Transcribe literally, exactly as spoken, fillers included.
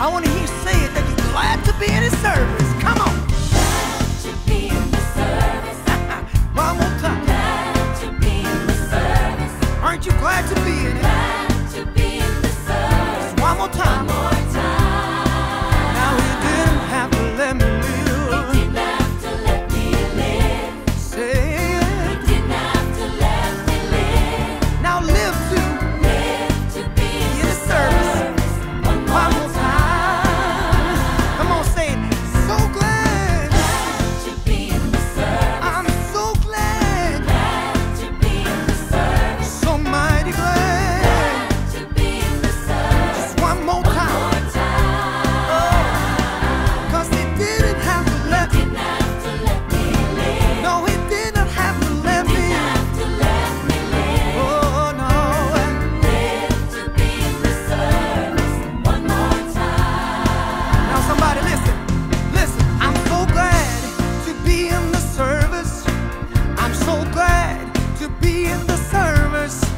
I want to hear you say it, that you're glad to be in his service. Come on. Glad to be in the service. One more time. Glad to be in the service. Aren't you glad to be in it? Glad to be in the service. Just one more time. One more time. Now he didn't have to let me live. He didn't have to let me live. Say it. He didn't have to let me live. Now live to. Live to be in, in the, the service. service. One more time. To be in the service.